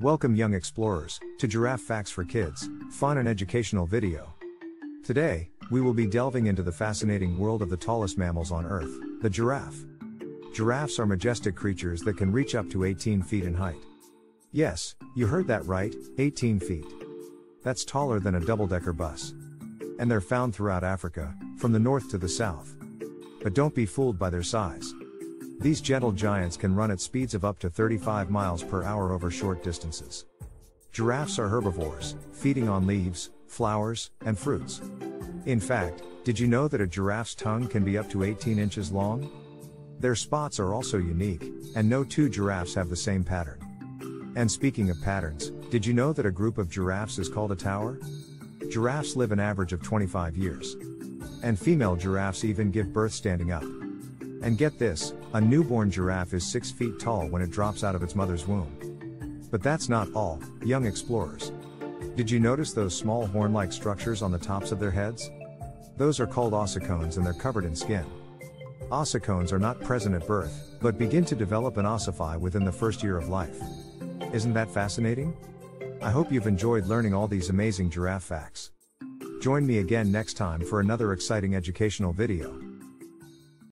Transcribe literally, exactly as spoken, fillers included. Welcome young explorers, to Giraffe Facts for Kids, fun and educational video. Today, we will be delving into the fascinating world of the tallest mammals on Earth, the giraffe. Giraffes are majestic creatures that can reach up to eighteen feet in height. Yes, you heard that right, eighteen feet. That's taller than a double-decker bus. And they're found throughout Africa, from the north to the south. But don't be fooled by their size. These gentle giants can run at speeds of up to thirty-five miles per hour over short distances. Giraffes are herbivores, feeding on leaves, flowers, and fruits. In fact, did you know that a giraffe's tongue can be up to eighteen inches long? Their spots are also unique, and no two giraffes have the same pattern. And speaking of patterns, did you know that a group of giraffes is called a tower? Giraffes live an average of twenty-five years. And female giraffes even give birth standing up. And get this, a newborn giraffe is six feet tall when it drops out of its mother's womb. But that's not all, young explorers. Did you notice those small horn-like structures on the tops of their heads? Those are called ossicones and they're covered in skin. Ossicones are not present at birth, but begin to develop and ossify within the first year of life. Isn't that fascinating? I hope you've enjoyed learning all these amazing giraffe facts. Join me again next time for another exciting educational video.